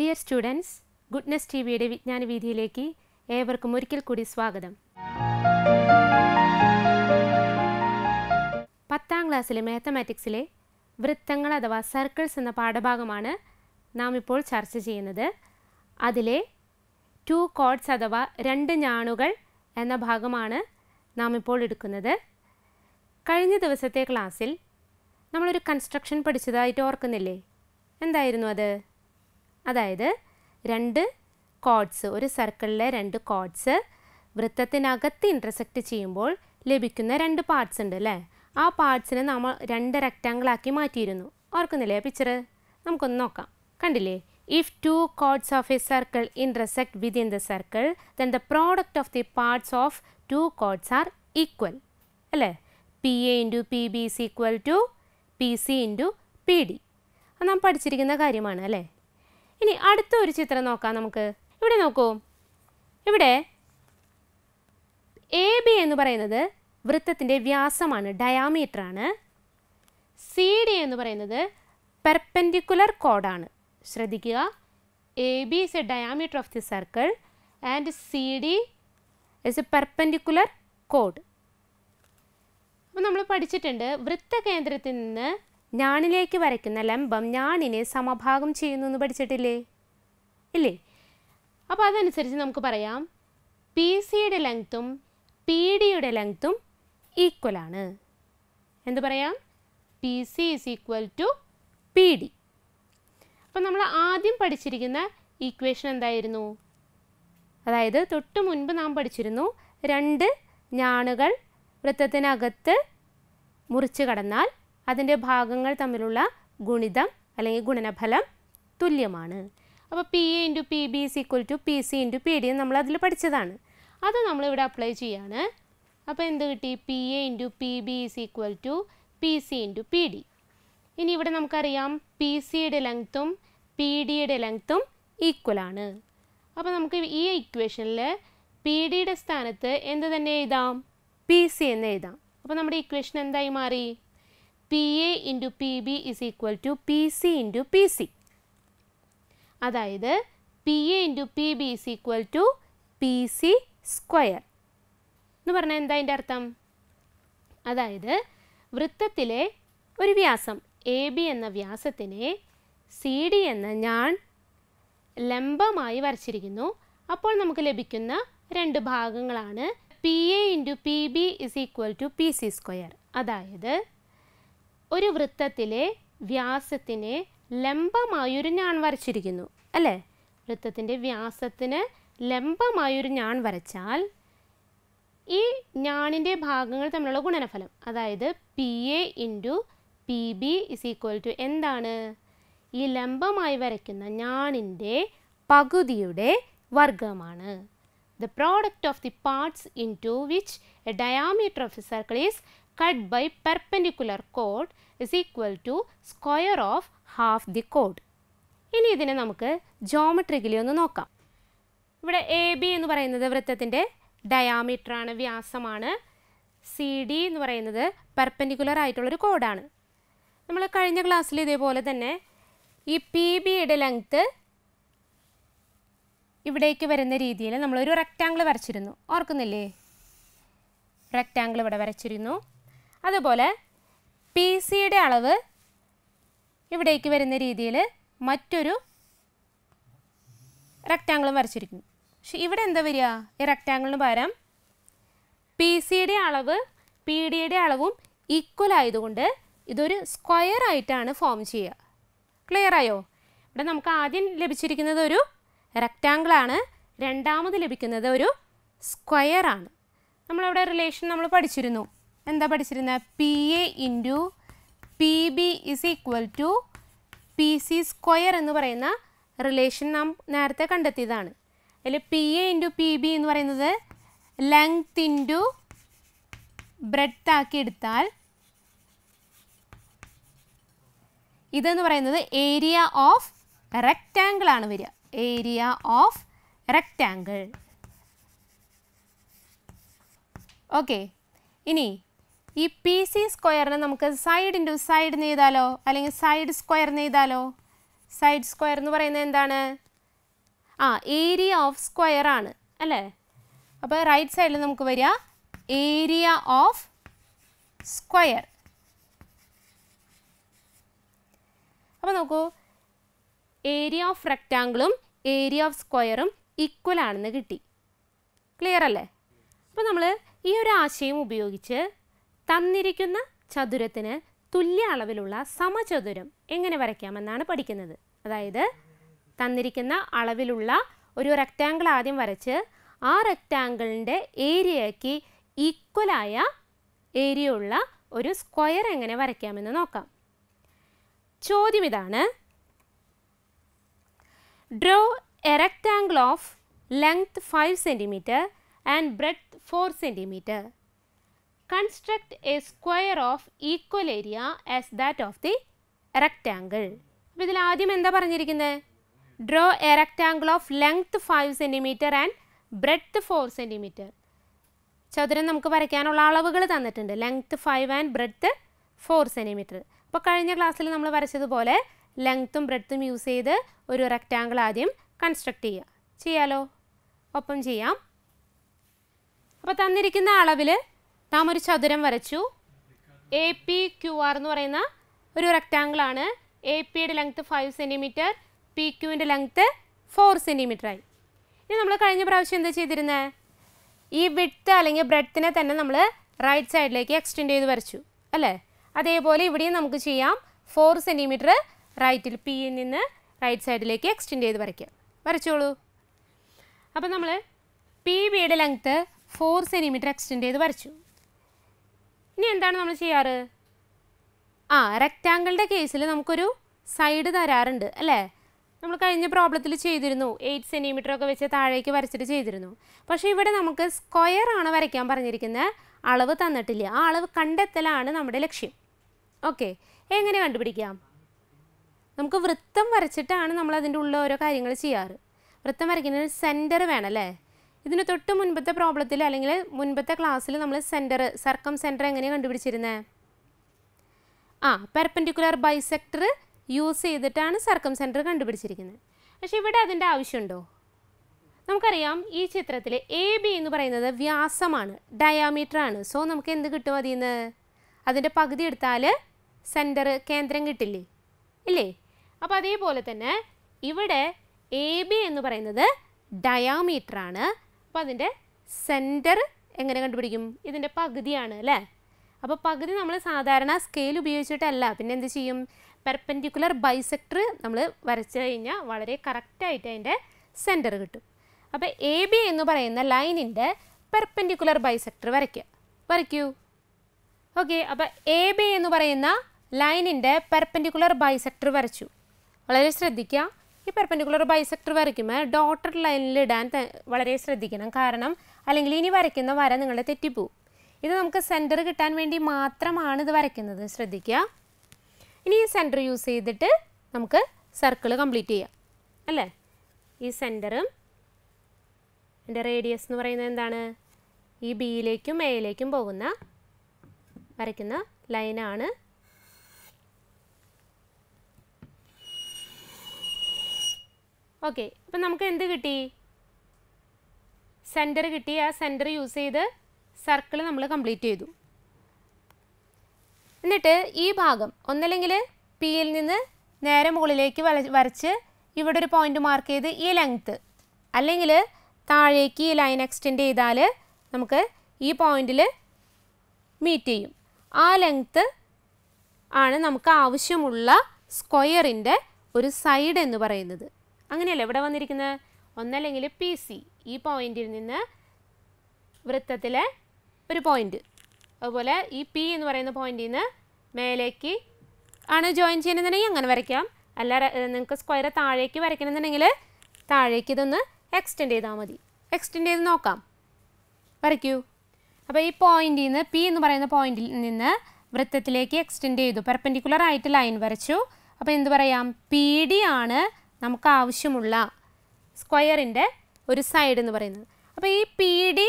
Dear students, Goodness TVയുടെ വിജ്ഞാന വീഥിയിലേക്ക് ഏവർക്കും ഒരിക്കൽ കൂടി സ്വാഗതം. 10 ആം ക്ലാസ്സിലെ മാത്തമാറ്റിക്സിലെ വൃത്തങ്ങൾ അഥവാ സർക്കിൾസ് എന്ന പാഠഭാഗമാണ് നാം ഇപ്പോൾ ചർച്ച ചെയ്യുന്നത്. അതിലെ ടു കോർഡ്സ് അഥവാ രണ്ട് ഞാണുകൾ എന്ന ഭാഗമാണ് നാം ഇപ്പോൾ എടുക്കുന്നത്. കഴിഞ്ഞ ദിവസത്തെ ക്ലാസ്സിൽ നമ്മൾ ഒരു കൺസ്ട്രക്ഷൻ പഠിച്ചതായിട്ട് ഓർക്കുന്നില്ലേ? എന്തായിരുന്നു അത്? അതായത് രണ്ട് കോർഡ്സ്, ഒരു സർക്കിളിലെ രണ്ട് കോർഡ്സ് വൃത്തത്തിനകത്ത് ഇൻ്റർസെക്റ്റ് ചെയ്യുമ്പോൾ ലഭിക്കുന്ന രണ്ട് പാർട്സ് ഉണ്ട് അല്ലേ? ആ പാർട്സിനെ നമ്മൾ രണ്ട് റെക്റ്റാങ്കിളാക്കി മാറ്റിയിരുന്നു. ഓർക്കുന്നില്ലേ പിക്ചർ? നമുക്കൊന്ന് നോക്കാം. കണ്ടില്ലേ? If two chords of a circle intersect within the circle then the product of the parts of two chords are equal അല്ലേ? P A into P B is equal to P C into P D. അത് നാം പഠിച്ചിരിക്കുന്ന കാര്യമാണ് അല്ലേ? ഇനി അടുത്ത ഒരു ചിത്രം നോക്കാം നമുക്ക്. ഇവിടെ നോക്കൂ, ഇവിടെ എ ബി എന്ന് പറയുന്നത് വൃത്തത്തിൻ്റെ വ്യാസമാണ്, ഡയാമീറ്ററാണ്. സി ഡി എന്ന് പറയുന്നത് പെർപെൻഡിക്കുലർ കോഡാണ്. ശ്രദ്ധിക്കുക, A B is a diameter of the circle and C D is a perpendicular കോഡ്. അപ്പോൾ നമ്മൾ പഠിച്ചിട്ടുണ്ട്, വൃത്തകേന്ദ്രത്തിൽ നിന്ന് ഞാണിലേക്ക് വരയ്ക്കുന്ന ലംബം ഞാണിനെ സമഭാഗം ചെയ്യുന്നു എന്ന് പഠിച്ചിട്ടില്ലേ? ഇല്ലേ? അപ്പോൾ അതനുസരിച്ച് നമുക്ക് പറയാം പി സിയുടെ ലെങ്ത്തും പി ഡിയുടെ ലെങ്ത്തും ഈക്വലാണ്. എന്ത് പറയാം? P C is equal to P D. അപ്പം നമ്മൾ ആദ്യം പഠിച്ചിരിക്കുന്ന ഈക്വേഷൻ എന്തായിരുന്നു? അതായത് തൊട്ട് മുൻപ് നാം പഠിച്ചിരുന്നു, രണ്ട് ഞാണുകൾ വൃത്തത്തിനകത്ത് മുറിച്ച് കടന്നാൽ അതിൻ്റെ ഭാഗങ്ങൾ തമ്മിലുള്ള ഗുണിതം അല്ലെങ്കിൽ ഗുണനഫലം തുല്യമാണ്. അപ്പോൾ P A into P B is equal to P C into P D നമ്മൾ അതിൽ പഠിച്ചതാണ്. അത് നമ്മളിവിടെ അപ്ലൈ ചെയ്യാണ്. അപ്പോൾ എന്ത് കിട്ടി? P A into P B is equal to P C into P D. ഇനി ഇവിടെ നമുക്കറിയാം പി സിയുടെ ലെങ്ത്തും പി ഡിയുടെ ലെങ്ത്തും ഈക്വലാണ്. അപ്പോൾ നമുക്ക് ഈ ഇക്വേഷനിൽ പി ഡിയുടെ സ്ഥാനത്ത് എന്ത് തന്നെ എഴുതാം? പി സി എന്ന് എഴുതാം. അപ്പോൾ നമ്മുടെ ഇക്വേഷൻ എന്തായി മാറി? P A into P B is equal to P C into P C. അതായത് P A into P B is equal to P C square എന്ന് പറഞ്ഞാൽ എന്താ അതിൻ്റെ അർത്ഥം? അതായത് വൃത്തത്തിലെ ഒരു വ്യാസം എ ബി എന്ന വ്യാസത്തിനെ സി ഡി എന്ന ഞാൻ ലംബമായി വരച്ചിരിക്കുന്നു. അപ്പോൾ നമുക്ക് ലഭിക്കുന്ന രണ്ട് ഭാഗങ്ങളാണ് P A into P B is equal to P C square. അതായത് ഒരു വൃത്തത്തിലെ വ്യാസത്തിനെ ലംബമായൊരു ഞാൻ വരച്ചിരിക്കുന്നു അല്ലേ? വൃത്തത്തിൻ്റെ വ്യാസത്തിന് ലംബമായൊരു ഞാൻ വരച്ചാൽ ഈ ഞാണിൻ്റെ ഭാഗങ്ങൾ തമ്മിലുള്ള ഗുണനഫലം, അതായത് P A into P B is equal to എന്താണ്? ഈ ലംബമായി വരയ്ക്കുന്ന ഞാണിൻ്റെ പകുതിയുടെ വർഗമാണ്. The product of the parts into which a diameter of the circle is cut by perpendicular chord is equal to square of half the chord. ഇനി ഇതിനെ നമുക്ക് ജോമെട്രിക്കലി ഒന്ന് നോക്കാം. ഇവിടെ എ ബി എന്ന് പറയുന്നത് വൃത്തത്തിൻ്റെ ഡയാമീറ്ററാണ്, വ്യാസമാണ്. സി ഡി എന്ന് പറയുന്നത് പെർപെൻഡിക്കുലർ ആയിട്ടുള്ളൊരു കോഡാണ്. നമ്മൾ കഴിഞ്ഞ ക്ലാസ്സിൽ ഇതേപോലെ തന്നെ ഈ പി ബിയുടെ ലെങ്ത്ത് ഇവിടേക്ക് വരുന്ന രീതിയിൽ നമ്മളൊരു റെക്റ്റാങ്കിൾ വരച്ചിരുന്നു. ഓർക്കുന്നില്ലേ? റെക്റ്റാങ്കിൾ ഇവിടെ വരച്ചിരുന്നു. അതുപോലെ പി സിയുടെ അളവ് ഇവിടേക്ക് വരുന്ന രീതിയിൽ മറ്റൊരു റെക്റ്റാങ്കിളും വരച്ചിരിക്കുന്നു. പക്ഷെ ഇവിടെ എന്താ വരിക? ഈ റെക്റ്റാങ്കിളിന് പകരം പി സിയുടെ അളവ് പി ഡിയുടെ അളവും ഈക്വൽ ആയതുകൊണ്ട് ഇതൊരു സ്ക്വയർ ആയിട്ടാണ് ഫോം ചെയ്യുക. ക്ലിയർ ആയോ? ഇവിടെ നമുക്ക് ആദ്യം ലഭിച്ചിരിക്കുന്നത് ഒരു റെക്റ്റാങ്കിളാണ്, രണ്ടാമത് ലഭിക്കുന്നത് ഒരു സ്ക്വയറാണ്. നമ്മളവിടെ റിലേഷൻ നമ്മൾ പഠിച്ചിരുന്നു. എന്താ പഠിച്ചിരുന്നത്? P A into P B is equal to P C square എന്ന് പറയുന്ന റിലേഷൻ നാം നേരത്തെ കണ്ടെത്തിയതാണ്. അതിൽ P A into P B എന്ന് പറയുന്നത് ലെങ്ത് ഇൻറ്റു ബ്രെഡ്ത്ത് ആക്കി എടുത്താൽ ഇതെന്ന് പറയുന്നത് ഏരിയ ഓഫ് റെക്റ്റാങ്കിളാണ് വരിക. Area of rectangle. ഓക്കെ. ഇനി ഈ പി സി സ്ക്വയറിന് നമുക്ക് സൈഡ് ഇൻറ്റു സൈഡ് നെയ്താലോ, അല്ലെങ്കിൽ സൈഡ് സ്ക്വയർ നെയ്താലോ. side square ennu parayunna endana area of square aanu alle appo right side il namukku variya area of square appo nokku area of rectangle um area of square um equal aanennu kitti clear alle appo nammal ee oru aashayam upayogichu തന്നിരിക്കുന്ന ചതുരത്തിന് തുല്യ അളവിലുള്ള സമചതുരം എങ്ങനെ വരയ്ക്കാമെന്നാണ് പഠിക്കുന്നത്. അതായത് തന്നിരിക്കുന്ന അളവിലുള്ള ഒരു rectangle ആദ്യം വരച്ച് ആ റെക്റ്റാങ്കിളിന്റെ ഏരിയയ്ക്ക് ഈക്വൽ ആയ ഏരിയ ഉള്ള ഒരു സ്ക്വയർ എങ്ങനെ വരയ്ക്കാമെന്ന് നോക്കാം. ചോദ്യം ഇതാണ്. Draw a rectangle of length 5 cm and breadth 4 cm. Construct a square of equal area as that of the rectangle. ഇതിൽ ആദ്യം എന്താ പറഞ്ഞിരിക്കുന്നത്? Draw a rectangle of length 5 cm and breadth 4 cm. ചതുരം നമുക്ക് വരയ്ക്കാനുള്ള അളവുകൾ തന്നിട്ടുണ്ട്. Length 5 and breadth 4 cm. അപ്പോൾ കഴിഞ്ഞ ക്ലാസ്സിൽ നമ്മൾ വരച്ചതുപോലെ ലെങ്ത്തും ബ്രെഡ്ത്തും യൂസ് ചെയ്ത് ഒരു റെക്റ്റാങ്കിൾ ആദ്യം കൺസ്ട്രക്ട് ചെയ്യുക. ചെയ്യാലോ? ഒപ്പം ചെയ്യാം. അപ്പോൾ തന്നിരിക്കുന്ന അളവിൽ നാം ഒരു ചതുരം വരച്ചു. എ പി ക്യു ആർ എന്ന് പറയുന്ന ഒരു റെക്റ്റാങ്കിളാണ്. എ പിയുടെ ലെങ്ത്ത് 5 സെൻറ്റിമീറ്റർ, പി ക്യുവിൻ്റെ ലെങ്ത്ത് 4 സെൻറ്റിമീറ്ററായി. ഇനി നമ്മൾ കഴിഞ്ഞ പ്രാവശ്യം എന്താ ചെയ്തിരുന്നത്? ഈ വിഡ്ത്ത് അല്ലെങ്കിൽ ബ്രെഡ്ത്തിനെ തന്നെ നമ്മൾ റൈറ്റ് സൈഡിലേക്ക് എക്സ്റ്റെൻഡ് ചെയ്ത് വരച്ചു അല്ലേ? അതേപോലെ ഇവിടെയും നമുക്ക് ചെയ്യാം. 4 സെൻറ്റിമീറ്റർ റൈറ്റിൽ പിയിൽ നിന്ന് റൈറ്റ് സൈഡിലേക്ക് എക്സ്റ്റെൻഡ് ചെയ്ത് വരയ്ക്കാം. വരച്ചോളൂ. അപ്പം നമ്മൾ പി ബിയുടെ ലെങ്ത്ത് 4 സെൻറ്റിമീറ്റർ എക്സ്റ്റെൻഡ് ചെയ്ത് വരച്ചു. ഇനി എന്താണ് നമ്മൾ ചെയ്യാറ്? റെക്റ്റാങ്കിളിൻ്റെ കേസിൽ നമുക്കൊരു സൈഡ് തരാറുണ്ട് അല്ലേ? നമ്മൾ കഴിഞ്ഞ പ്രോബ്ലത്തിൽ ചെയ്തിരുന്നു. 8 സെൻറ്റിമീറ്റർ ഒക്കെ വെച്ച് താഴേക്ക് വരച്ചിട്ട് ചെയ്തിരുന്നു. പക്ഷേ ഇവിടെ നമുക്ക് സ്ക്വയർ ആണ് വരയ്ക്കാൻ പറഞ്ഞിരിക്കുന്നത്. അളവ് തന്നിട്ടില്ല. ആ അളവ് കണ്ടെത്തലാണ് നമ്മുടെ ലക്ഷ്യം. ഓക്കെ, എങ്ങനെ കണ്ടുപിടിക്കാം? നമുക്ക് വൃത്തം വരച്ചിട്ടാണ് നമ്മൾ അതിൻ്റെ ഉള്ള ഓരോ കാര്യങ്ങൾ ചെയ്യാറ്. വൃത്തം വരയ്ക്കുന്നതിന് സെൻറ്റർ വേണം അല്ലേ? ഇതിന് തൊട്ട് മുൻപത്തെ പ്രോബ്ലത്തിൽ അല്ലെങ്കിൽ മുൻപത്തെ ക്ലാസ്സിൽ നമ്മൾ സെൻറ്റർ, സർക്കം സെൻറ്റർ എങ്ങനെയാണ് കണ്ടുപിടിച്ചിരുന്നത്? പെർപെൻഡിക്കുലർ ബൈസെക്ടർ യൂസ് ചെയ്തിട്ടാണ് സർക്കം സെൻറ്റർ കണ്ടുപിടിച്ചിരിക്കുന്നത്. പക്ഷേ ഇവിടെ അതിൻ്റെ ആവശ്യമുണ്ടോ? നമുക്കറിയാം ഈ ചിത്രത്തിൽ എ ബി എന്ന് പറയുന്നത് വ്യാസമാണ്, ഡയാമീറ്ററാണ്. സോ നമുക്ക് എന്ത് കിട്ടും അതിൽ നിന്ന്? അതിൻ്റെ പകുതി എടുത്താൽ സെൻറ്റർ, കേന്ദ്രം കിട്ടില്ലേ? ഇല്ലേ? അപ്പോൾ അതേപോലെ തന്നെ ഇവിടെ എ ബി എന്ന് പറയുന്നത് ഡയാമീറ്ററാണ്. അപ്പോൾ അതിൻ്റെ സെൻറ്റർ എങ്ങനെ കണ്ടുപിടിക്കും? ഇതിൻ്റെ പകുതിയാണ് അല്ലേ? അപ്പോൾ പകുതി നമ്മൾ സാധാരണ സ്കെയിൽ ഉപയോഗിച്ചിട്ടല്ല. പിന്നെ എന്ത് ചെയ്യും? പെർപെൻഡിക്കുലർ ബൈസെക്ടർ നമ്മൾ വരച്ച് കഴിഞ്ഞാൽ വളരെ കറക്റ്റായിട്ട് അതിൻ്റെ സെൻറ്റർ കിട്ടും. അപ്പോൾ എ ബി എന്ന് പറയുന്ന ലൈനിൻ്റെ പെർപെൻഡിക്കുലർ ബൈസെക്ടർ വരയ്ക്കൂ. ഓക്കെ, അപ്പോൾ എ ബി എന്ന് പറയുന്ന ലൈനിൻ്റെ പെർപെൻഡിക്കുലർ ബൈസെക്ടർ വരച്ചു. വളരെ ശ്രദ്ധിക്കുക. ഈ പെർപെൻഡിക്കുലർ ബൈസെക്ടർ വരയ്ക്കുമ്പോൾ ഡോട്ടഡ് ലൈനിൽ ഇടാൻ വളരെ ശ്രദ്ധിക്കണം. കാരണം അല്ലെങ്കിൽ ഇനി വരയ്ക്കുന്ന വര നിങ്ങൾ തെറ്റിപ്പോവും. ഇത് നമുക്ക് സെൻറ്റർ കിട്ടാൻ വേണ്ടി മാത്രമാണ് ഇത് വരയ്ക്കുന്നത്. ശ്രദ്ധിക്കുക. ഇനി ഈ സെൻറ്റർ യൂസ് ചെയ്തിട്ട് നമുക്ക് സർക്കിൾ കംപ്ലീറ്റ് ചെയ്യാം അല്ലേ? ഈ സെൻറ്ററും എൻ്റെ റേഡിയസ് എന്ന് പറയുന്നത് എന്താണ്? ഈ ബിയിലേക്കും എയിലേക്കും പോകുന്ന വരയ്ക്കുന്ന ലൈനാണ്. ഓക്കെ, അപ്പം നമുക്ക് എന്ത് കിട്ടി? സെൻറ്റർ കിട്ടി. ആ സെൻറ്റർ യൂസ് ചെയ്ത് സർക്കിൾ നമ്മൾ കംപ്ലീറ്റ് ചെയ്തു. എന്നിട്ട് ഈ ഭാഗം ഒന്നല്ലെങ്കിൽ പിയിൽ നിന്ന് നേരെ മുകളിലേക്ക് വരച്ച് ഇവിടെ ഒരു പോയിൻ്റ് മാർക്ക് ചെയ്ത് ഈ ലെങ്ത്ത്, അല്ലെങ്കിൽ താഴേക്ക് ഈ ലൈൻ എക്സ്റ്റെൻഡ് ചെയ്താൽ നമുക്ക് ഈ പോയിൻ്റിൽ മീറ്റ് ചെയ്യും. ആ ലെങ്ത്ത് ആണ് നമുക്ക് ആവശ്യമുള്ള സ്ക്വയറിൻ്റെ ഒരു സൈഡ് എന്ന് പറയുന്നത്. അങ്ങനെയല്ലേ ഇവിടെ വന്നിരിക്കുന്നത്? ഒന്നല്ലെങ്കിൽ പി സി, ഈ പോയിന്റിൽ നിന്ന് വൃത്തത്തിലെ ഒരു പോയിന്റ്, അതുപോലെ ഈ പി എന്ന് പറയുന്ന പോയിന്റിൽ നിന്ന് മേലേക്ക് ആണ് ജോയിൻ ചെയ്യുന്നുണ്ടെങ്കിൽ അങ്ങനെ വരയ്ക്കാം. അല്ല നിങ്ങൾക്ക് സ്ക്വയർ താഴേക്ക് വരയ്ക്കണമെന്നുണ്ടെങ്കിൽ താഴേക്ക് ഇതൊന്ന് എക്സ്റ്റെൻഡ് ചെയ്താൽ മതി. എക്സ്റ്റെൻഡ് ചെയ്ത് നോക്കാം. വരയ്ക്കൂ. അപ്പോൾ ഈ പോയിന്റിൽ നിന്ന്, പി എന്ന് പറയുന്ന പോയിന്റിൽ നിന്ന് വൃത്തത്തിലേക്ക് എക്സ്റ്റെൻഡ് ചെയ്തു, പെർപെൻഡിക്കുലർ ആയിട്ട് ലൈൻ വരച്ചു. അപ്പോൾ എന്ത് പറയാം? പി ഡി ആണ് നമുക്ക് ആവശ്യമുള്ള സ്ക്വയറിൻ്റെ ഒരു സൈഡ് എന്ന് പറയുന്നത്. അപ്പോൾ ഈ പി ഡി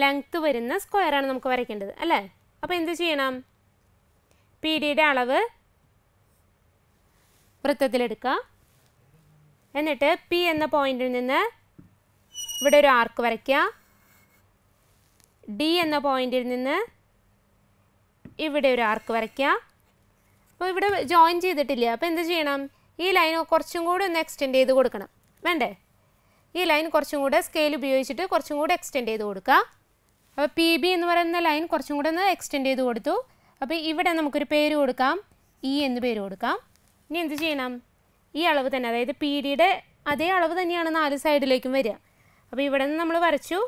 ലെങ്ത്ത് വരുന്ന സ്ക്വയറാണ് നമുക്ക് വരയ്ക്കേണ്ടത് അല്ലേ? അപ്പോൾ എന്ത് ചെയ്യണം? പി ഡിയുടെ അളവ് വൃത്തത്തിൽ എടുക്കുക എന്നിട്ട് P എന്ന പോയിന്റിൽ നിന്ന് ഇവിടെ ഒരു ആർക്ക് വരയ്ക്കുക D എന്ന പോയിന്റിൽ നിന്ന് ഇവിടെ ഒരു ആർക്ക് വരയ്ക്കുക അപ്പോൾ ഇവിടെ ജോയിൻ ചെയ്തിട്ടില്ല അപ്പോൾ എന്ത് ചെയ്യണം ഈ ലൈൻ കുറച്ചും കൂടി ഒന്ന് എക്സ്റ്റെൻഡ് ചെയ്തു കൊടുക്കണം വേണ്ടേ ഈ ലൈൻ കുറച്ചും കൂടി സ്കെയിൽ ഉപയോഗിച്ചിട്ട് കുറച്ചും കൂടി എക്സ്റ്റെൻഡ് ചെയ്തു കൊടുക്കുക അപ്പോൾ PB എന്ന് പറയുന്ന ലൈൻ കുറച്ചും കൂടി ഒന്ന് എക്സ്റ്റെൻഡ് ചെയ്തു കൊടുത്തു അപ്പോൾ ഇവിടെ നമുക്ക് ഒരു പേര് കൊടുക്കാം E എന്ന് പേര് കൊടുക്കാം ഇനി എന്ത് ചെയ്യണം ഈ അളവ് തന്നെ അതായത് പിഡിയുടെ അതേ അളവ് തന്നെയാണ് നാല് സൈഡിലേക്കും വരിക അപ്പോൾ ഇവിടെ നിന്ന് നമ്മൾ വരച്ചു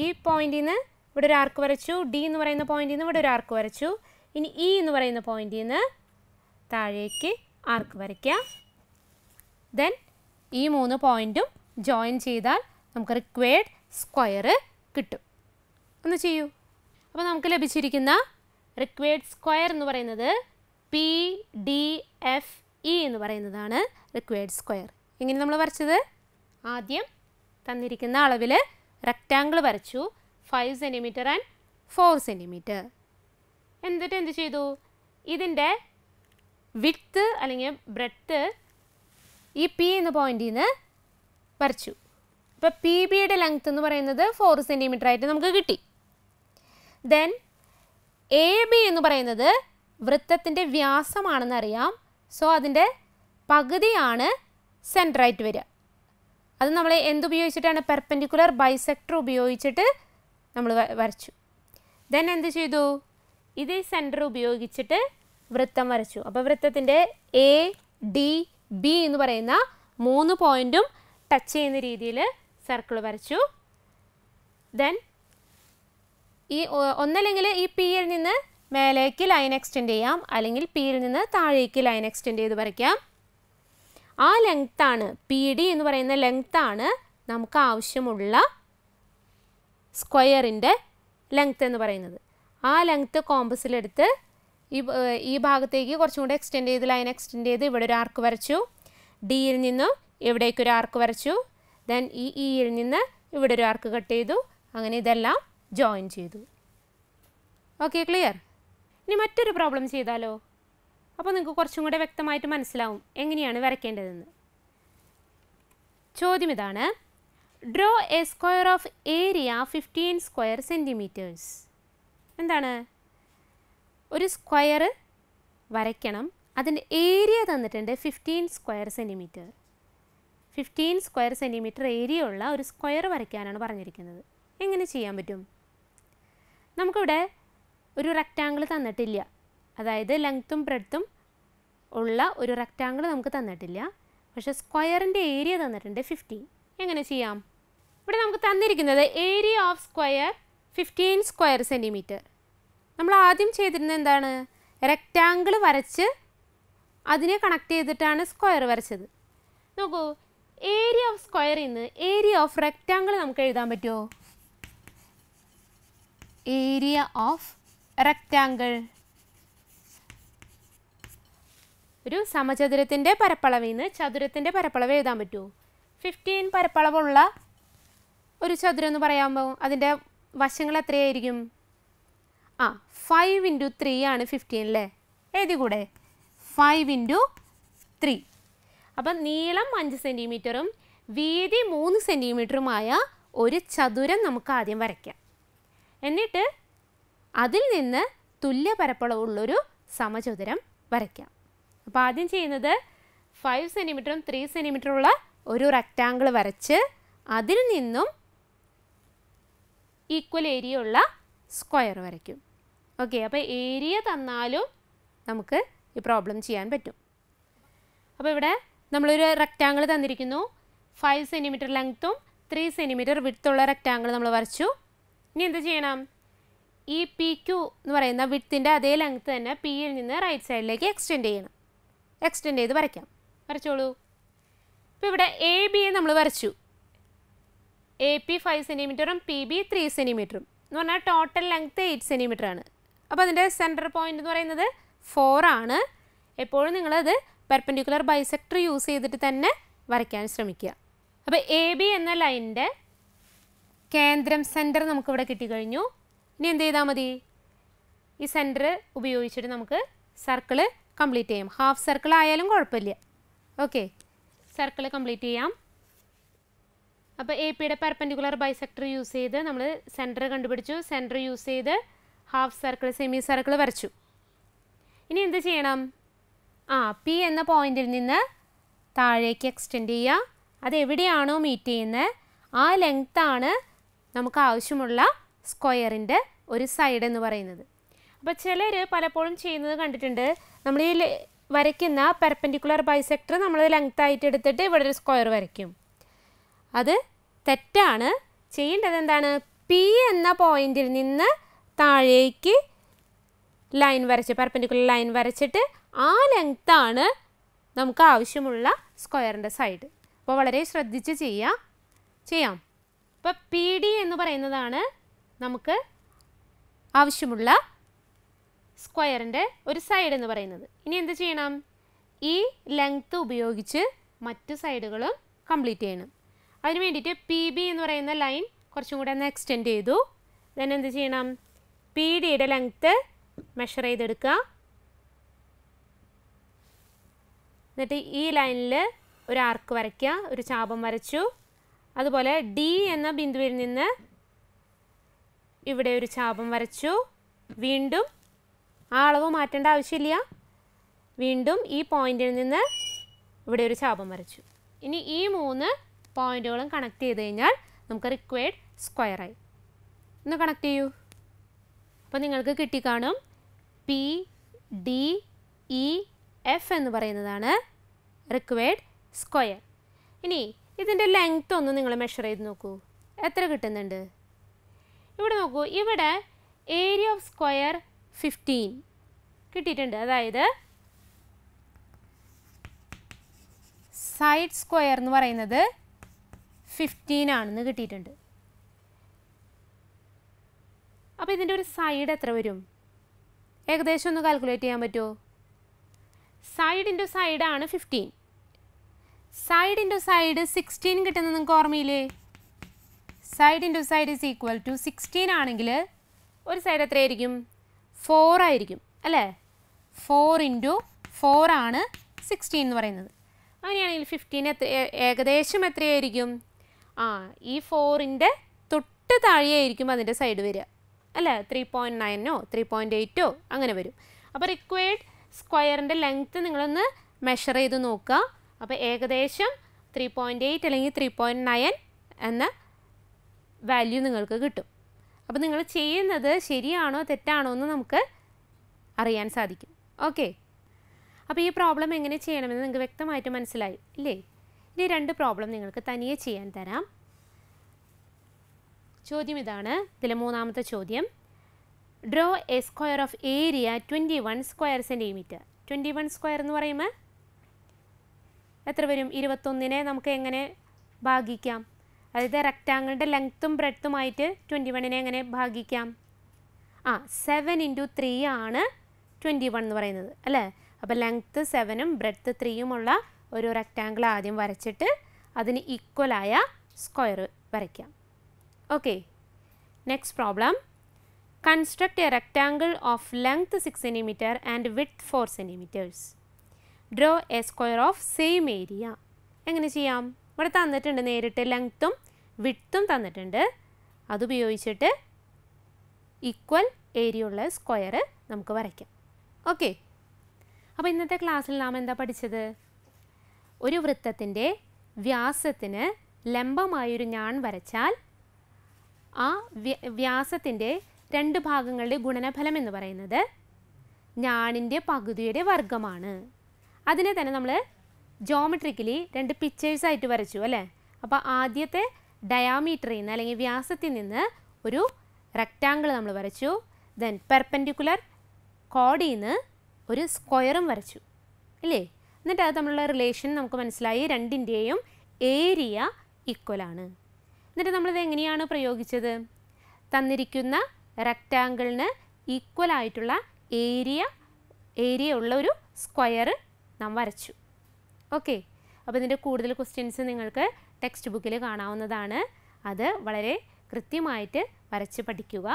ഈ പോയിന്റിൽ നിന്ന് ഇവിടെ ഒരു ആർക്ക് വരച്ചു ഡി എന്ന് പറയുന്ന പോയിന്റിൽ നിന്ന് ഇവിടെ ഒരു ആർക്ക് വരച്ചു ഇനി ഇ എന്ന് പറയുന്ന പോയിന്റിൽ നിന്ന് താഴേക്ക് ആർക്ക് വരയ്ക്കുക ദെൻ ഈ മൂന്ന് പോയിന്റും ജോയിൻ ചെയ്താൽ നമുക്ക് റിക്വയർഡ് സ്ക്വയർ കിട്ടും ഒന്ന് ചെയ്യൂ അപ്പോൾ നമുക്ക് ലഭിച്ചിരിക്കുന്ന റിക്വയർഡ് സ്ക്വയർ എന്ന് പറയുന്നത് പി ഡി എഫ് ഇ എന്ന് പറയുന്നതാണ് റിക്വയർഡ് സ്ക്വയർ എങ്ങനെ നമ്മൾ വരച്ചത് ആദ്യം തന്നിരിക്കുന്ന അളവിൽ റെക്റ്റാങ്കിൾ വരച്ചു 5 സെൻറ്റിമീറ്റർ ആൻഡ് 4 സെൻറ്റിമീറ്റർ എന്നിട്ട് എന്ത് ചെയ്തു ഇതിൻ്റെ വിഡ്ത്ത് അല്ലെങ്കിൽ ബ്രെഡ്ത്ത് ഈ പി എന്ന പോയിന്റിൽ നിന്ന് വരച്ചു അപ്പോൾ പി ബിയുടെ ലെങ്ത്ത് എന്ന് പറയുന്നത് 4 സെൻറ്റിമീറ്റർ ആയിട്ട് നമുക്ക് കിട്ടി ദെൻ എ ബി എന്ന് പറയുന്നത് വൃത്തത്തിൻ്റെ വ്യാസമാണെന്നറിയാം സോ അതിൻ്റെ പകുതിയാണ് സെൻറ്ററായിട്ട് വരിക അത് നമ്മൾ എന്തുപയോഗിച്ചിട്ടാണ് പെർപെൻഡിക്കുലർ ബൈസെക്ടർ ഉപയോഗിച്ചിട്ട് നമ്മൾ വരച്ചു ദെൻ എന്ത് ചെയ്തു ഇത് സെൻറ്റർ ഉപയോഗിച്ചിട്ട് വൃത്തം വരച്ചു അപ്പോൾ വൃത്തത്തിൻ്റെ എ ഡി ബി എന്ന് പറയുന്ന മൂന്ന് പോയിൻറ്റും ടച്ച് ചെയ്യുന്ന രീതിയിൽ സർക്കിൾ വരച്ചു ദെൻ ഈ ഒന്നല്ലെങ്കിൽ ഈ പിയിൽ നിന്ന് മേലേക്ക് ലൈൻ എക്സ്റ്റെൻഡ് ചെയ്യാം അല്ലെങ്കിൽ പിയിൽ നിന്ന് താഴേക്ക് ലൈൻ എക്സ്റ്റെൻഡ് ചെയ്ത് വരയ്ക്കാം ആ ലെങ്ത്താണ് പി ഡി എന്ന് പറയുന്ന ലെങ്ത്താണ് നമുക്ക് ആവശ്യമുള്ള സ്ക്വയറിൻ്റെ ലെങ്ത്ത് എന്ന് പറയുന്നത് ആ ലെങ്ത്ത് കോമ്പസിലെടുത്ത് ഈ ഭാഗത്തേക്ക് കുറച്ചും കൂടെ എക്സ്റ്റെൻഡ് ചെയ്ത് ലൈൻ എക്സ്റ്റെൻഡ് ചെയ്ത് ഇവിടെ ഒരു ആർക്ക് വരച്ചു ഡിയിൽ നിന്നും ഇവിടേക്കൊരു ആർക്ക് വരച്ചു ദെൻ ഈ ഇയിൽ നിന്ന് ഇവിടെ ഒരു ആർക്ക് കട്ട് ചെയ്തു അങ്ങനെ ഇതെല്ലാം ജോയിൻ ചെയ്തു ഓക്കെ ക്ലിയർ ഇനി മറ്റൊരു പ്രോബ്ലം ചെയ്താലോ അപ്പോൾ നിങ്ങൾക്ക് കുറച്ചും കൂടെ വ്യക്തമായിട്ട് മനസ്സിലാവും എങ്ങനെയാണ് വരയ്ക്കേണ്ടതെന്ന് ചോദ്യം ഇതാണ് draw a square of area 15 square centimetres എന്താണ് ഒരു സ്ക്വയർ വരയ്ക്കണം അതിൻ്റെ ഏരിയ തന്നിട്ടുണ്ട് 15 square centimetre 15 square centimetre area ഉള്ള ഒരു സ്ക്വയർ വരയ്ക്കാനാണ് പറഞ്ഞിരിക്കുന്നത് എങ്ങനെ ചെയ്യാൻ പറ്റും നമുക്കിവിടെ ഒരു റെക്റ്റാങ്കിൾ തന്നിട്ടില്ല അതായത് ലെങ്ത്തും ബ്രെഡ്ത്തും ഉള്ള ഒരു റെക്റ്റാങ്കിൾ നമുക്ക് തന്നിട്ടില്ല പക്ഷേ സ്ക്വയറിൻ്റെ ഏരിയ തന്നിട്ടുണ്ട് 15 എങ്ങനെ ചെയ്യാം ഇവിടെ നമുക്ക് തന്നിരിക്കുന്നത് area of square 15 square centimetre നമ്മൾ ആദ്യം ചെയ്തിരുന്നത് എന്താണ് റെക്റ്റാങ്കിൾ വരച്ച് അതിനെ കണക്ട് ചെയ്തിട്ടാണ് സ്ക്വയർ വരച്ചത് നോക്കൂ ഏരിയ ഓഫ് സ്ക്വയറിൽ നിന്ന് ഏരിയ ഓഫ് റെക്റ്റാങ്കിൾ നമുക്ക് എഴുതാൻ പറ്റുമോ ഏരിയ ഓഫ് റെക്റ്റാങ്കിൾ ഒരു സമചതുരത്തിൻ്റെ പരപ്പളവിൽ നിന്ന് ചതുരത്തിൻ്റെ പരപ്പളവ് എഴുതാൻ പറ്റുമോ 15 പരപ്പളവുള്ള ഒരു ചതുരം എന്ന് പറയുമ്പോൾ അതിൻ്റെ വശങ്ങൾ എത്രയായിരിക്കും 5 × 3 ആണ് 15 അല്ലേ എഴുതിക്കൂടെ 5 × 3 അപ്പം നീളം 5 സെൻറ്റിമീറ്ററും വീതി 3 സെൻറ്റിമീറ്ററുമായ ഒരു ചതുരം നമുക്ക് ആദ്യം വരയ്ക്കാം എന്നിട്ട് അതിൽ നിന്ന് തുല്യ പരപ്പളവുള്ളൊരു സമചതുരം വരയ്ക്കാം അപ്പോൾ ആദ്യം ചെയ്യുന്നത് 5 സെൻറ്റിമീറ്ററും 3 സെൻറ്റിമീറ്ററും ഉള്ള ഒരു റെക്റ്റാങ്കിൾ വരച്ച് അതിൽ നിന്നും ഈക്വൽ ഏരിയ ഉള്ള സ്ക്വയർ വരയ്ക്കും ഓക്കെ അപ്പോൾ ഏരിയ തന്നാലും നമുക്ക് ഈ പ്രോബ്ലം ചെയ്യാൻ പറ്റും അപ്പോൾ ഇവിടെ നമ്മളൊരു റെക്റ്റാങ്കിൾ തന്നിരിക്കുന്നു 5 സെൻറ്റിമീറ്റർ ലെങ്ത്തും 3 സെൻറ്റിമീറ്റർ വിഡ്ത്തുള്ള റെക്റ്റാങ്കിൾ നമ്മൾ വരച്ചു ഇനി എന്ത് ചെയ്യണം ഈ പി ക്യു എന്ന് പറയുന്ന വിഡ്ത്തിൻ്റെ അതേ ലെങ്ത്ത് തന്നെ പിയിൽ നിന്ന് റൈറ്റ് സൈഡിലേക്ക് എക്സ്റ്റെൻഡ് ചെയ്യണം എക്സ്റ്റെൻഡ് ചെയ്ത് വരയ്ക്കാം വരച്ചോളൂ ഇപ്പോൾ ഇവിടെ എ ബിയെ നമ്മൾ വരച്ചു എ പി 5 സെൻറ്റിമീറ്ററും പി ബി 3 സെൻറ്റിമീറ്ററും എന്ന് പറഞ്ഞാൽ ടോട്ടൽ ലെങ്ത്ത് 8 സെൻറ്റിമീറ്റർ ആണ് അപ്പോൾ അതിൻ്റെ സെൻറ്റർ പോയിൻ്റ് എന്ന് പറയുന്നത് 4 ആണ് എപ്പോഴും നിങ്ങളത് പെർപെൻഡിക്കുലർ ബൈസെക്ടർ യൂസ് ചെയ്തിട്ട് തന്നെ വരയ്ക്കാൻ ശ്രമിക്കുക അപ്പോൾ എ ബി എന്ന ലൈനിൻ്റെ കേന്ദ്രം സെൻറ്റർ നമുക്കിവിടെ കിട്ടിക്കഴിഞ്ഞു ഇനി എന്ത് ചെയ്താൽ മതി ഈ സെൻറ്റർ ഉപയോഗിച്ചിട്ട് നമുക്ക് സർക്കിള് കംപ്ലീറ്റ് ചെയ്യാം ഹാഫ് സർക്കിൾ ആയാലും കുഴപ്പമില്ല Okay, circle complete ചെയ്യാം. അപ്പോൾ AP യുടെ perpendicular bisector use ചെയ്തു നമ്മൾ center കണ്ടുപിടിച്ചു. Center use ചെയ്തു half circle semi circle വരച്ചു. ഇനി എന്ത് ചെയ്യണം? P എന്ന പോയിന്റിൽ നിന്ന് താഴേക്ക് extend ചെയ്യുക. അത് എവിടെയാണോ meet ചെയ്യുന്നത് ആ length ആണ് നമുക്ക് ആവശ്യമുള്ള സ്ക്വയറിന്റെ ഒരു സൈഡ് എന്ന് പറയുന്നത്. അപ്പോൾ ചിലർ പലപ്പോഴും ചെയ്യുന്നത് കണ്ടിട്ടുണ്ട്. നമ്മൾ ഈ വരയ്ക്കുന്ന perpendicular bisector നമ്മൾ length ആയിട്ട് എടുത്തിട്ട് ഇവിടെ ഒരു സ്ക്വയർ വരയ്ക്കും. അത് തെറ്റാണ്. ചെയ്യേണ്ടത് എന്താണ്? P എന്ന പോയിന്റിൽ നിന്ന് താഴേക്ക് ലൈൻ വരച്ച് perpendicular ലൈൻ വരച്ചിട്ട് ആ ലെങ്ത് ആണ് നമുക്ക് ആവശ്യമുള്ള സ്ക്വയറിന്റെ സൈഡ്. അപ്പോൾ വളരെ ശ്രദ്ധിച്ച് ചെയ്യാം. അപ്പോൾ PD എന്ന് പറയുന്നതാണ് നമുക്ക് ആവശ്യമുള്ള സ്ക്വയറിന്റെ ഒരു സൈഡ് എന്ന് പറയുന്നത്. ഇനി എന്ത് ചെയ്യണം? ഈ ലെങ്ത് ഉപയോഗിച്ച് മറ്റു സൈഡുകളും കംപ്ലീറ്റ് ചെയ്യണം. അതിനു വേണ്ടിയിട്ട് PB എന്ന് പറയുന്ന ലൈൻ കുറച്ചും കൂടി ഒന്ന് എക്സ്റ്റെൻഡ് ചെയ്തു. ദെൻ എന്ത് ചെയ്യണം? PD യുടെ ലെങ്ത് മെഷർ ചെയ്തെടുക്കുക. എന്നിട്ട് ഈ ലൈനിൽ ഒരു ആർക്ക് വരയ്ക്കുക, ഒരു ചാപം വരച്ചു. അതുപോലെ D എന്ന ബിന്ദുവിൽ നിന്ന് ഇവിടെ ഒരു ചാപം വരച്ചു. വീണ്ടും ആ അളവ് മാറ്റേണ്ട ആവശ്യമില്ല. വീണ്ടും ഈ പോയിന്റിൽ നിന്ന് ഇവിടെ ഒരു ചാപം വരച്ചു. ഇനി ഈ മൂന്ന് പോയിന്റുകളും കണക്ട് ചെയ്ത് കഴിഞ്ഞാൽ നമുക്ക് റിക്വയർഡ് സ്ക്വയറായി. ഒന്ന് കണക്ട് ചെയ്യൂ. അപ്പോൾ നിങ്ങൾക്ക് കിട്ടിക്കാണും. PDEF എന്ന് പറയുന്നതാണ് റിക്വയർഡ് സ്ക്വയർ. ഇനി ഇതിൻ്റെ ലെങ്ത് ഒന്ന് നിങ്ങൾ മെഷർ ചെയ്ത് നോക്കൂ, എത്ര കിട്ടുന്നുണ്ട്. ഇവിടെ നോക്കൂ, ഇവിടെ ഏരിയ ഓഫ് സ്ക്വയർ 15 കിട്ടിയിട്ടുണ്ട്. അതായത് സൈഡ് സ്ക്വയർ എന്ന് പറയുന്നത് 15 ആണെന്ന് കിട്ടിയിട്ടുണ്ട്. അപ്പോൾ ഇതിൻ്റെ ഒരു സൈഡ് എത്ര വരും? ഏകദേശം ഒന്ന് കാൽക്കുലേറ്റ് ചെയ്യാൻ പറ്റുമോ? സൈഡിൻ്റെ സൈഡാണ് 15. സൈഡിൻ്റെ സൈഡ് 16 കിട്ടുന്നത് നിങ്ങൾക്ക് ഓർമ്മയില്ലേ? സൈഡിൻ്റെ സൈഡ് ഇസ് ഈക്വൽ ടു 16 ആണെങ്കിൽ ഒരു സൈഡ് എത്രയായിരിക്കും? 4 ആയിരിക്കും അല്ലേ? 4 × 4 ആണ് 16 എന്ന് പറയുന്നത്. അങ്ങനെയാണെങ്കിൽ 15 ഏകദേശം എത്രയായിരിക്കും? ഈ 4-ൻ്റെ തൊട്ട് താഴെയായിരിക്കും അതിൻ്റെ സൈഡ് വരിക അല്ലേ? 3.9 3.8 അങ്ങനെ വരും. അപ്പോൾ റിക്വയർഡ് സ്ക്വയറിൻ്റെ ലെങ്ത്ത് നിങ്ങളൊന്ന് മെഷർ ചെയ്ത് നോക്കുക. അപ്പോൾ ഏകദേശം 3.8 അല്ലെങ്കിൽ 3.9 എന്ന വാല്യൂ നിങ്ങൾക്ക് കിട്ടും. അപ്പോൾ നിങ്ങൾ ചെയ്യുന്നത് ശരിയാണോ തെറ്റാണോ എന്ന് നമുക്ക് അറിയാൻ സാധിക്കും. ഓക്കെ, അപ്പോൾ ഈ പ്രോബ്ലം എങ്ങനെ ചെയ്യണമെന്ന് നിങ്ങൾക്ക് വ്യക്തമായിട്ട് മനസ്സിലായി ഇല്ലേ? ഇനി 2 പ്രോബ്ലം നിങ്ങൾക്ക് തനിയെ ചെയ്യാൻ തരാം. ചോദ്യം ഇതാണ്. ഇതിലെ മൂന്നാമത്തെ ചോദ്യം, draw a square of area 21 square centimetre. 21 square എന്ന് പറയുമ്പോൾ എത്ര വരും? 21-നെ നമുക്ക് എങ്ങനെ ഭാഗിക്കാം? അതായത് റെക്റ്റാങ്കിളിൻ്റെ ലെങ്ത്തും ബ്രെഡ്ത്തുമായിട്ട് 21-നെ എങ്ങനെ ഭാഗിക്കാം? 7 × 3 ആണ് 21 എന്ന് പറയുന്നത് അല്ലേ? അപ്പോൾ ലെങ്ത്ത് 7-ഉം ബ്രെഡ്ത്ത് 3-ഉമുള്ള ഒരു റെക്റ്റാങ്കിൾ ആദ്യം വരച്ചിട്ട് അതിന് ഈക്വലായ സ്ക്വയർ വരയ്ക്കാം. Okay, next problem, construct a rectangle of length 6 centimetre and width 4 centimetres. Draw a square of same area. എങ്ങനെ ചെയ്യാം? ഇവിടെ തന്നിട്ടുണ്ട് നേരിട്ട്, ലെങ്ത്തും വിഡ്ത്തും തന്നിട്ടുണ്ട്. അതുപയോഗിച്ചിട്ട് ഈക്വൽ ഏരിയയുള്ള സ്ക്വയർ നമുക്ക് വരയ്ക്കാം. ഓക്കെ, അപ്പോൾ ഇന്നത്തെ ക്ലാസ്സിൽ നാം എന്താ പഠിച്ചത്? ഒരു വൃത്തത്തിൻ്റെ വ്യാസത്തിന് ലംബമായൊരു ഞാൺ വരച്ചാൽ ആ വ്യാസത്തിൻ്റെ 2 ഭാഗങ്ങളുടെ ഗുണനഫലം എന്ന് പറയുന്നത് ഞാണിൻ്റെ പകുതിയുടെ വർഗ്ഗമാണ്. അതിനെ തന്നെ നമ്മൾ ജോമെട്രിക്കലി 2 പിക്ചേഴ്സായിട്ട് വരച്ചു അല്ലേ? അപ്പോൾ ആദ്യത്തെ ഡയാമീറ്ററിൽ നിന്ന് അല്ലെങ്കിൽ വ്യാസത്തിൽ നിന്ന് ഒരു റെക്റ്റാങ്കിൾ നമ്മൾ വരച്ചു. ദെൻ പെർപെൻഡിക്കുലർ കോഡിൽ നിന്ന് ഒരു സ്ക്വയറും വരച്ചു ഇല്ലേ? എന്നിട്ട് അത് തമ്മിലുള്ള റിലേഷൻ നമുക്ക് മനസ്സിലായി. 2-ൻ്റെയും ഏരിയ ഈക്വലാണ്. എന്നിട്ട് നമ്മളിത് എങ്ങനെയാണ് പ്രയോഗിച്ചത്? തന്നിരിക്കുന്ന റെക്റ്റാങ്കിളിന് ഈക്വലായിട്ടുള്ള ഏരിയ ഉള്ള ഒരു സ്ക്വയർ നാം വരച്ചു. ഓക്കെ, അപ്പോൾ ഇതിൻ്റെ കൂടുതൽ ക്വസ്റ്റ്യൻസ് നിങ്ങൾക്ക് ടെക്സ്റ്റ് ബുക്കിൽ കാണാവുന്നതാണ്. അത് വളരെ കൃത്യമായിട്ട് വരച്ച് പഠിക്കുക.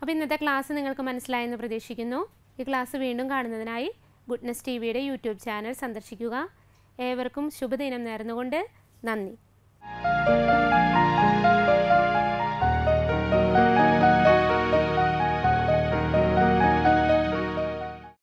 അപ്പോൾ ഇന്നത്തെ ക്ലാസ് നിങ്ങൾക്ക് മനസ്സിലായെന്ന് പ്രതീക്ഷിക്കുന്നു. ഈ ക്ലാസ് വീണ്ടും കാണുന്നതിനായി ഗുഡ്നസ് TV യുടെ YouTube ചാനൽ സന്ദർശിക്കുക. ഏവർക്കും ശുഭദിനം നേർന്നുകൊണ്ട് നന്ദി.